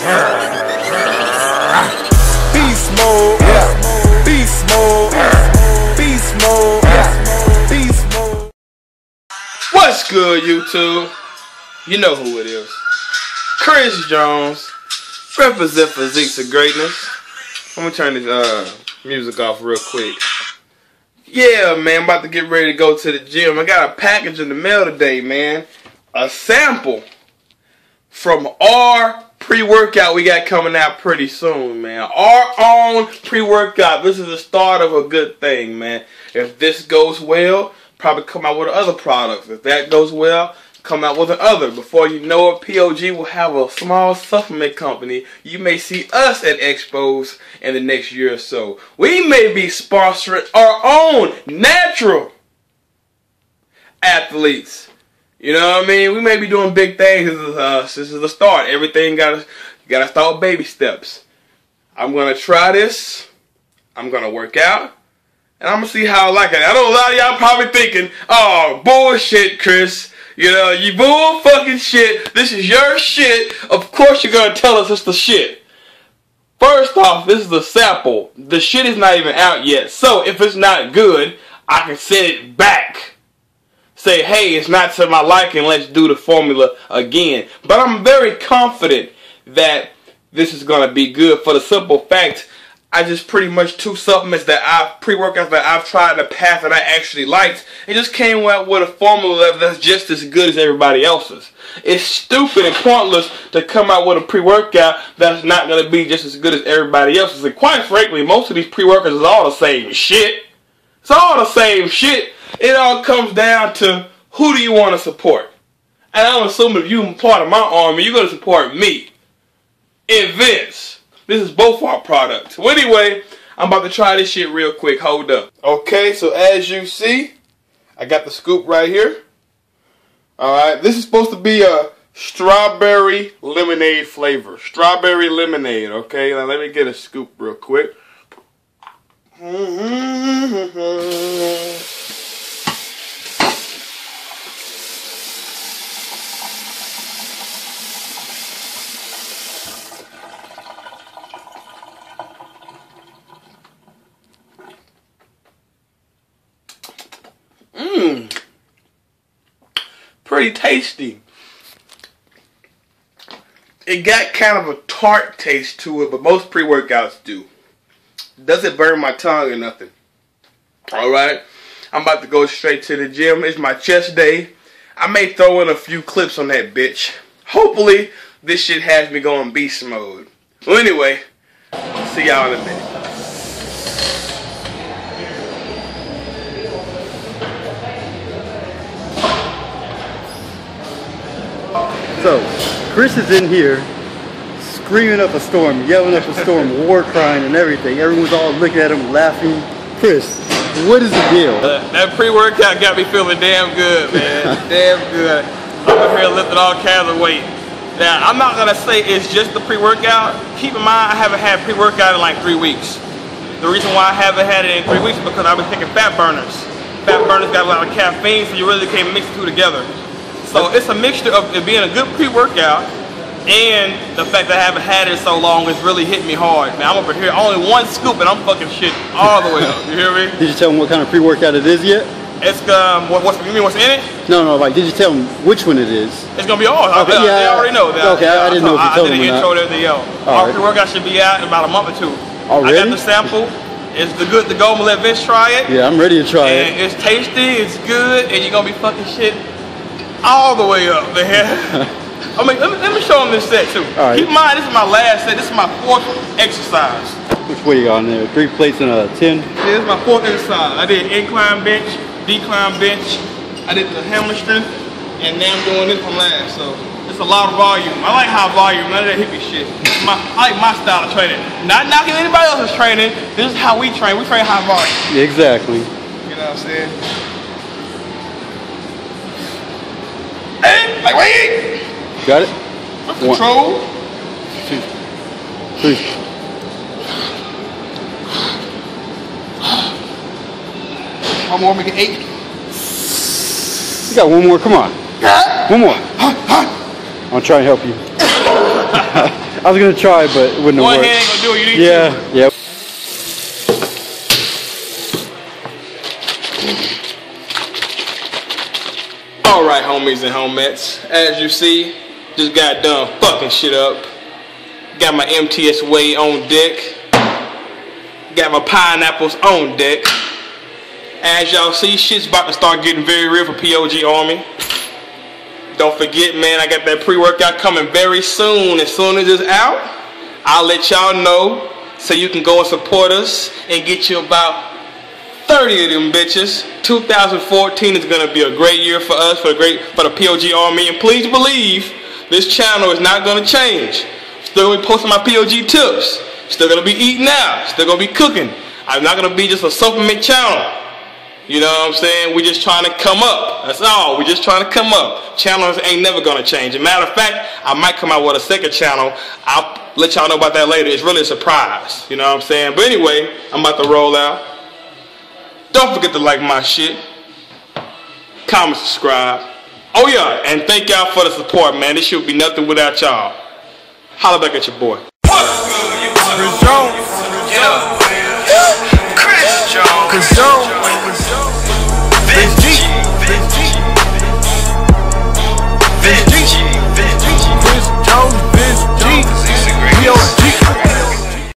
Beast mode, yeah. Beast mode, yeah. Beast mode, yeah. Beast mode. What's good, YouTube? You know who it is. Chris Jones, represent Physiques of Greatness. I'm gonna turn this music off real quick. Yeah, man, I'm about to get ready to go to the gym. I got a package in the mail today, man. A sample from our pre-workout we got coming out pretty soon, man. Our own pre-workout. This is the start of a good thing, man. If this goes well, probably come out with other products. If that goes well, come out with another. Before you know it, POG will have a small supplement company. You may see us at Expos in the next year or so. We may be sponsoring our own natural athletes. You know what I mean? We may be doing big things. This is the start. Everything gotta start with baby steps. I'm gonna try this. I'm gonna work out, and I'm gonna see how I like it. I know a lot of y'all probably thinking, "Oh, bullshit, Chris. You know, you bull fucking shit. This is your shit. Of course you're gonna tell us it's the shit." First off, this is a sample. The shit is not even out yet. So if it's not good, I can send it back. Say, hey, it's not to my liking, let's do the formula again. But I'm very confident that this is going to be good for the simple fact I just pretty much two supplements that pre-workouts that I've tried in the past that I actually liked, and just came out with a formula that's just as good as everybody else's. It's stupid and pointless to come out with a pre-workout that's not going to be just as good as everybody else's. And quite frankly, most of these pre-workouts is all the same shit. It's all the same shit. It all comes down to who do you want to support. And I'm assuming if you're part of my army, you're going to support me and Vince. This is both our products. Well, anyway, I'm about to try this shit real quick. Hold up. Okay, so as you see, I got the scoop right here. Alright, this is supposed to be a strawberry lemonade flavor. Strawberry lemonade, okay? Now, let me get a scoop real quick. Pretty tasty. It got kind of a tart taste to it, but most pre-workouts do. Doesn't burn my tongue or nothing. Alright, I'm about to go straight to the gym. It's my chest day. I may throw in a few clips on that bitch. Hopefully this shit has me going beast mode. Well, anyway, see y'all in a minute. So, Chris is in here screaming up a storm, yelling up a storm, war crying and everything. Everyone's all looking at him, laughing. Chris, what is the deal? That pre-workout got me feeling damn good, man. Damn good. I'm up here lifting all kinds of weight. Now, I'm not going to say it's just the pre-workout. Keep in mind, I haven't had pre-workout in like 3 weeks. The reason why I haven't had it in 3 weeks is because I've been taking fat burners. Fat burners got a lot of caffeine, so you really can't mix the two together. So it's a mixture of it being a good pre-workout and the fact that I haven't had it so long has really hit me hard. Man, I'm over here, only one scoop and I'm fucking shit all the way up. You hear me? Did you tell them what kind of pre-workout it is yet? It's you mean what's in it? No, like did you tell them which one it is? It's gonna be all. Okay, yeah, they already know that. Okay, I didn't know if you told them. I did an intro there to y'all. Our pre-workout should be out in about a month or two. Already? I got the sample. It's the good to go. I'm gonna let Vince try it. Yeah, I'm ready to try it. And it's tasty. It's good, and you're gonna be fucking shit all the way up, man. I mean, let me show them this set too. Right. Keep in mind, this is my last set. This is my fourth exercise. Which way you got on there? 3 plates and a 10. Yeah, this is my fourth exercise. I did incline bench, decline bench. I did the hammer strength, and now I'm doing this one last. So it's a lot of volume. I like high volume. None of that hippie shit. I like my style of training. Not knocking anybody else's training. This is how we train. We train high volume. Yeah, exactly. You know what I'm saying? Like, wait! Got it? Control. 1, 2, 3. One more, make it 8. You got one more, come on. One more. I'll try and help you. I was gonna try, but it wouldn't have worked. One hand ain't gonna do it. You need two. Yeah. All right, homies and homettes. As you see, just got done fucking shit up. Got my MTS whey on deck. Got my pineapples on deck. As y'all see, shit's about to start getting very real for POG Army. Don't forget, man, I got that pre-workout coming very soon. As soon as it's out, I'll let y'all know so you can go and support us and get you about 30 of them bitches. 2014 is going to be a great year for us, for the POG Army. And please believe, this channel is not going to change. Still going to be posting my POG tips. Still going to be eating out. Still going to be cooking. I'm not going to be just a supplement channel. You know what I'm saying? We're just trying to come up. That's all. We're just trying to come up. Channels ain't never going to change. As a matter of fact, I might come out with a second channel. I'll let y'all know about that later. It's really a surprise. You know what I'm saying? But anyway, I'm about to roll out. Don't forget to like my shit. Comment, subscribe. Oh yeah, and thank y'all for the support, man. This should be nothing without y'all. Holla back at your boy. Chris Jones. Yeah. Chris Jones.